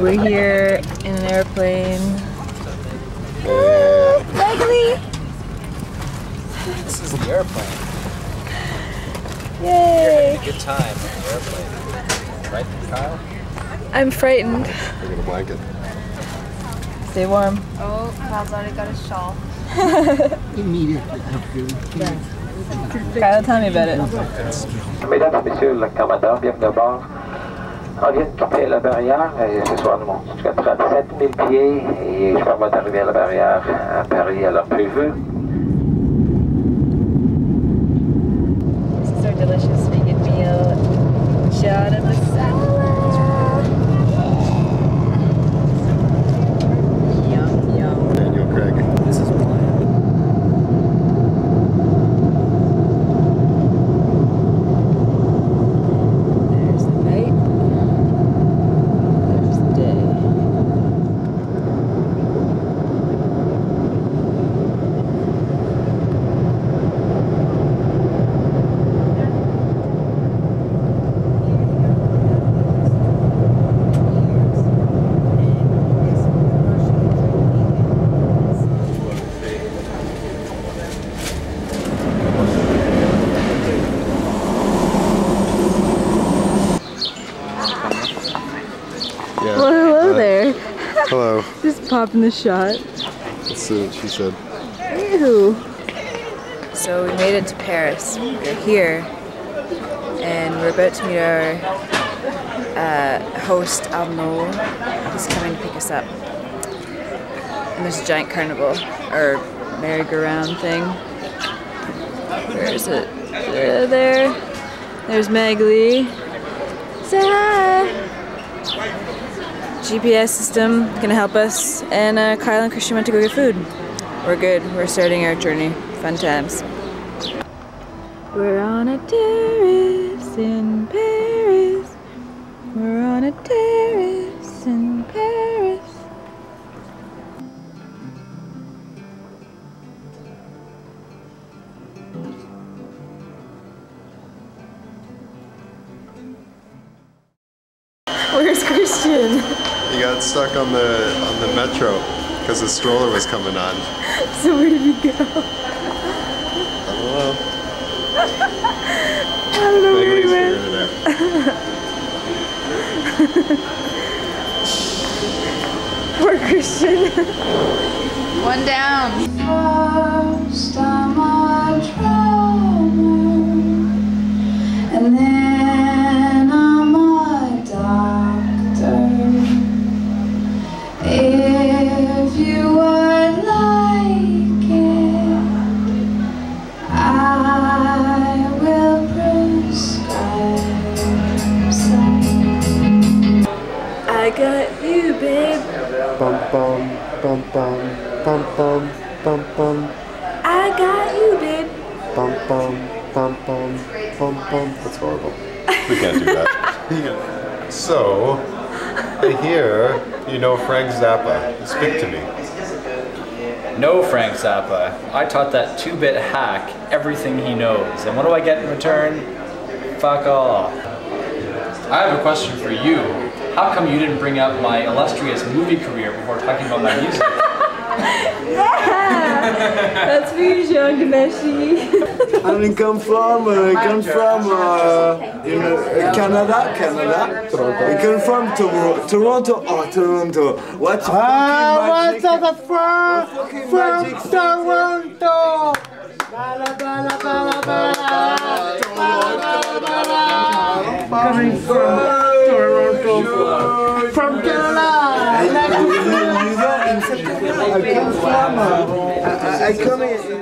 We're here in an airplane. Ugly. This is the airplane. Yay! You're having a good time on the airplane. Frightened, Kyle? I'm frightened. I got a blanket. Stay warm. Oh, Kyle's already got a shawl. Immediately after. Kyle, tell me about it. Mesdames et messieurs, le commandant, bienvenue à bord. On vient de quitter la barrière et ce soir nous montons jusqu'à 37 000 pieds et je parle d'arriver à la barrière à Paris à l'heure prévue. This is our delicious vegan meal. Shout out to hello. Just pop in the shot. Let's see what she said. Ew. So we made it to Paris. We're here, and we're about to meet our host, Arnaud. He's coming to pick us up. And there's a giant carnival, or merry-go-round thing. Where is it? There. There's Magali. Say hi! GPS system gonna help us, and Kyle and Christian went to go get food. We're good. We're starting our journey. Fun times. We're on a terrace in Paris. We're on a terrace in Paris. Where's Christian? He got stuck on the metro because the stroller was coming on. So where did he go? I don't know. I don't know where he went. Poor Christian. One down. First time I travel, and then I'm a doctor. If you would like it, I will prescribe some. I got you, babe. Bum bum bum bum bum bum bum bum. I got you, babe. Bum bum bum bum bum bum. That's horrible. We can't do that. Yeah. So. I hear you know Frank Zappa. Speak to me. No, Frank Zappa. I taught that 2-bit hack everything he knows. And what do I get in return? Fuck all. I have a question for you. How come you didn't bring up my illustrious movie career before talking about my music? Yeah! That's for you, Jean Genesse. I didn't come from, Canada. Toronto. I come from Toronto. Oh, Toronto. What's the magic? From Toronto. Coming from Toronto. From Canada. I come in.